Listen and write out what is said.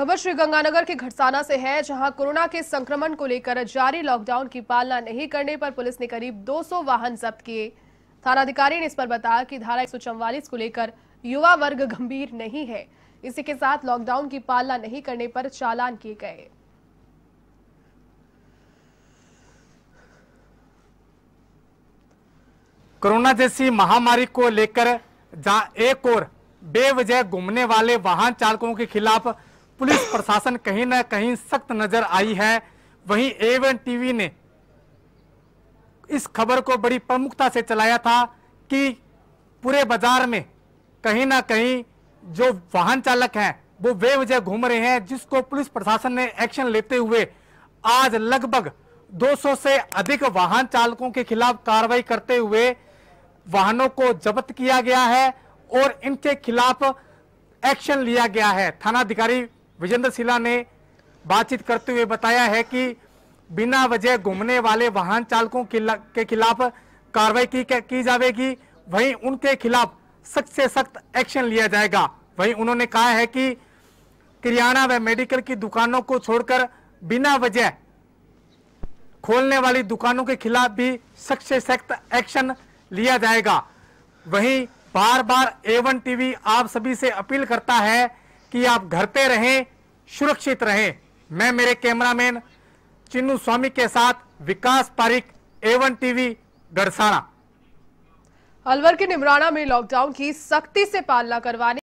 खबर श्रीगंगानगर के घड़साना से है, जहां कोरोना के संक्रमण को लेकर जारी लॉकडाउन की पालना नहीं करने पर पुलिस ने करीब 200 वाहन जब्त किए। थानाधिकारी ने इस पर बताया कि धारा 144 को लेकर युवा वर्ग गंभीर नहीं है। इसी के साथ लॉकडाउन की पालना नहीं करने पर चालान किए गए। कोरोना जैसी महामारी को लेकर जहां एक और बेवजह घूमने वाले वाहन चालकों के खिलाफ पुलिस प्रशासन कहीं न कहीं सख्त नजर आई है, वहीं A1TV ने इस खबर को बड़ी प्रमुखता से चलाया था कि पूरे बाजार में कहीं ना कहीं जो वाहन चालक हैं वो बेवजह घूम रहे हैं, जिसको पुलिस प्रशासन ने एक्शन लेते हुए आज लगभग 200 से अधिक वाहन चालकों के खिलाफ कार्रवाई करते हुए वाहनों को जब्त किया गया है और इनके खिलाफ एक्शन लिया गया है। थानाधिकारी विजेंद्र सिला ने बातचीत करते हुए बताया है कि बिना वजह घूमने वाले वाहन चालकों के खिलाफ कार्रवाई की जाएगी, वहीं उनके खिलाफ सख्त से सख्त एक्शन लिया जाएगा। वहीं उन्होंने कहा है कि किराना व मेडिकल की दुकानों को छोड़कर बिना वजह खोलने वाली दुकानों के खिलाफ भी सख्त से सख्त एक्शन लिया जाएगा। वहीं बार बार A1TV आप सभी से अपील करता है कि आप घर पे रहें, सुरक्षित रहें। मैं मेरे कैमरामैन चिन्नू स्वामी के साथ विकास पारिक, A1TV घड़साना। अलवर के नीमराना में लॉकडाउन की सख्ती से पालना करवाने